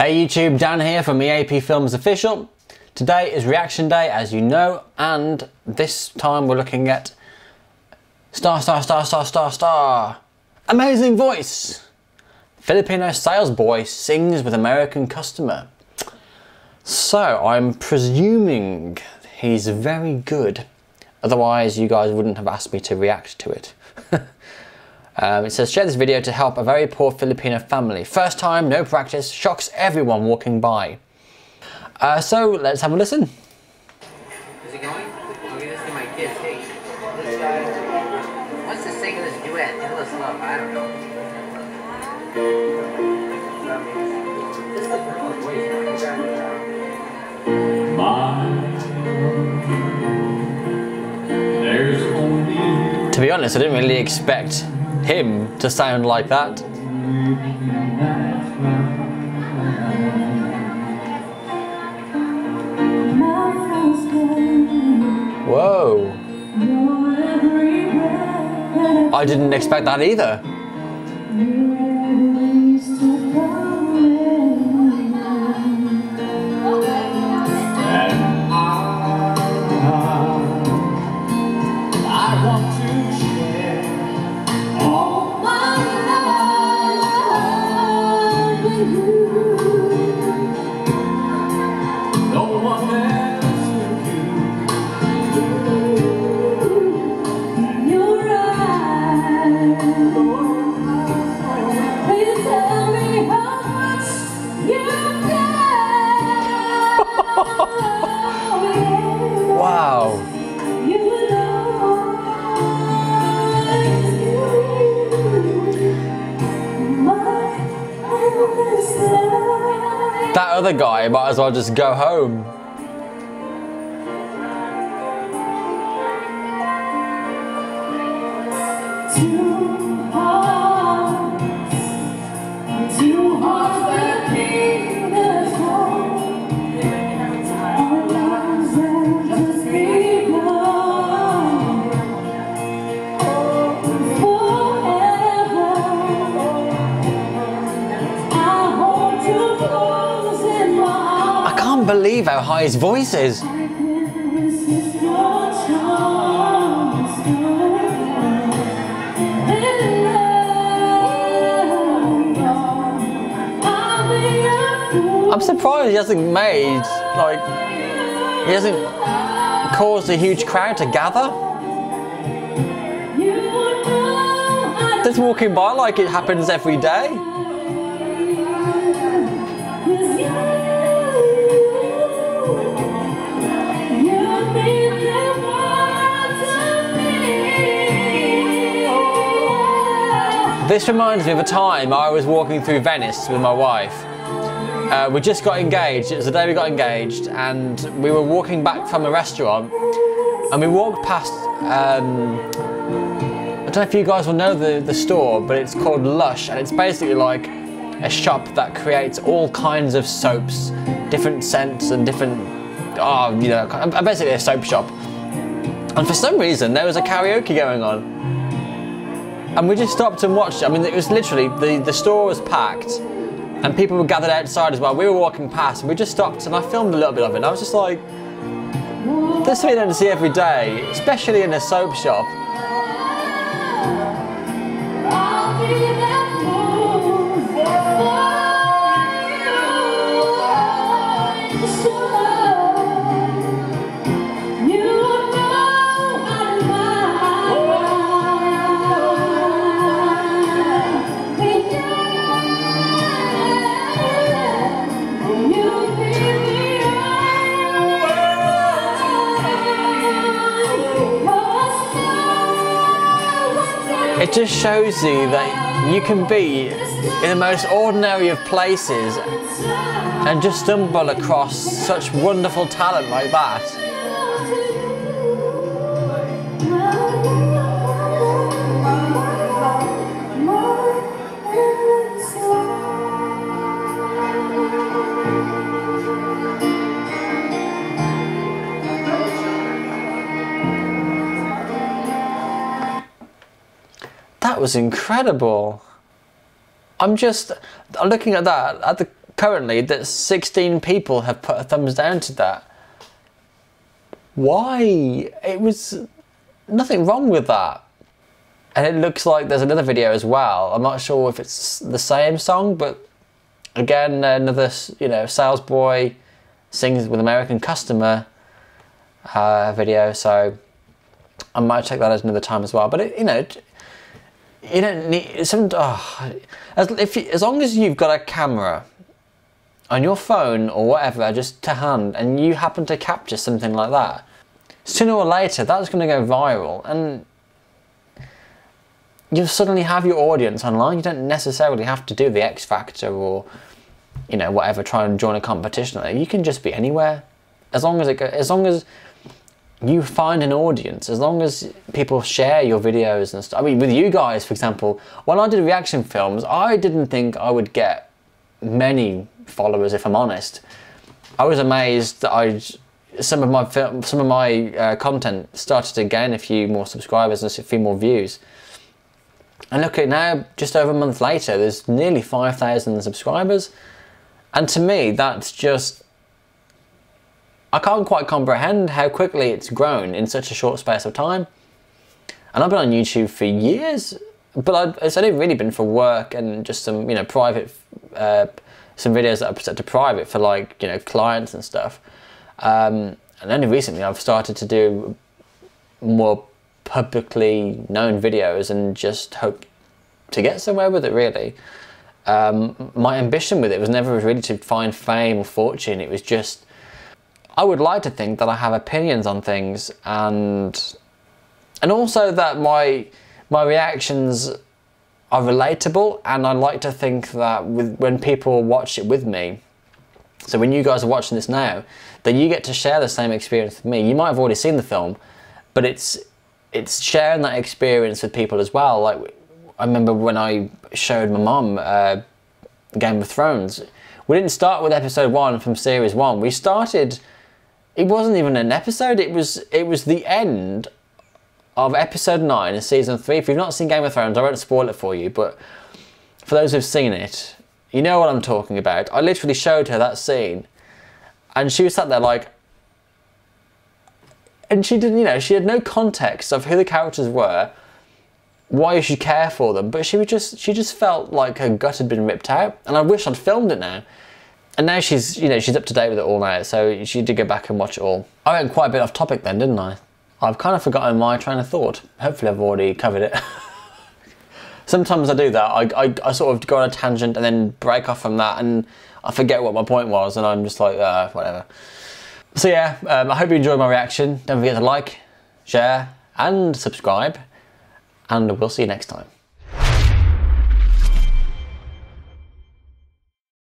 Hey YouTube, Dan here from EAP Films Official. Today is reaction day, as you know, and this time we're looking at Amazing Voice. Filipino sales boy sings with American customer. So I'm presuming he's very good. Otherwise you guys wouldn't have asked me to react to it. It says, share this video to help a very poor Filipino family. First time, no practice, shocks everyone walking by. So let's have a listen. Is it going? I'm giving this to my kids. Hey, what's the thing in this duet? Endless love, I don't know. There's only... To be honest, I didn't really expect him to sound like that. Whoa. I didn't expect that either. That other guy might as well just go home. Believe how high his voice is. I'm surprised he hasn't made, like, he hasn't caused a huge crowd to gather. Just walking by like it happens every day. This reminds me of a time I was walking through Venice with my wife. We just got engaged, it was the day we got engaged, and we were walking back from a restaurant, and we walked past, I don't know if you guys will know the store, but it's called Lush, and it's basically like a shop that creates all kinds of soaps, different scents and different, you know, basically a soap shop. And for some reason, there was a karaoke going on. And we just stopped and watched it. I mean, it was literally, the store was packed and people were gathered outside as well. We were walking past and we just stopped and I filmed a little bit of it. And I was just like, this we don't see every day, especially in a soap shop. It just shows you that you can be in the most ordinary of places and just stumble across such wonderful talent like that. That was incredible. I'm looking at that, at the currently that 16 people have put a thumbs down to that. Why? It was nothing wrong with that. And it looks like there's another video as well. I'm not sure if it's the same song, but again, another, you know, sales boy sings with American customer video. So I might check that out another time as well. But it, you know, you don't need some. Oh, as long as you've got a camera on your phone or whatever, just to hand, and you happen to capture something like that, sooner or later that's going to go viral, and you'll suddenly have your audience online. You don't necessarily have to do the X Factor or, you know, whatever, try and join a competition. You can just be anywhere, as long as it goes, as long as you find an audience, as long as people share your videos and stuff. I mean, with you guys, for example, when I did reaction films, I didn't think I would get many followers, if I'm honest. I was amazed that some of my content started to gain a few more subscribers and a few more views. And look at now, just over a month later, there's nearly 5,000 subscribers. And to me, that's just, I can't quite comprehend how quickly it's grown in such a short space of time. And I've been on YouTube for years, but it's only really been for work and just some, you know, private, some videos that I've set to private for, like, you know, clients and stuff. And only recently I've started to do more publicly known videos and just hope to get somewhere with it, really. My ambition with it was never really to find fame or fortune. It was just, I would like to think that I have opinions on things, and also that my reactions are relatable, and I like to think that when people watch it with me, so when you guys are watching this now, then you get to share the same experience with me. You might have already seen the film, but it's sharing that experience with people as well. Like, I remember when I showed my mum Game of Thrones, we didn't start with episode 1 from series 1. We started, it wasn't even an episode, it was the end of episode 9 in season 3. If you've not seen Game of Thrones, I won't spoil it for you, but for those who've seen it, you know what I'm talking about. I literally showed her that scene, and she was sat there like, and she didn't, you know, she had no context of who the characters were, why you should care for them, but she just felt like her gut had been ripped out, and I wish I'd filmed it now. And now she's, you know, she's up to date with it all now, so she did go back and watch it all. I went quite a bit off topic then, didn't I? I've kind of forgotten my train of thought. Hopefully I've already covered it. Sometimes I do that. I sort of go on a tangent and then break off from that, and I forget what my point was, and I'm just like, whatever. So yeah, I hope you enjoyed my reaction. Don't forget to like, share, and subscribe, and we'll see you next time.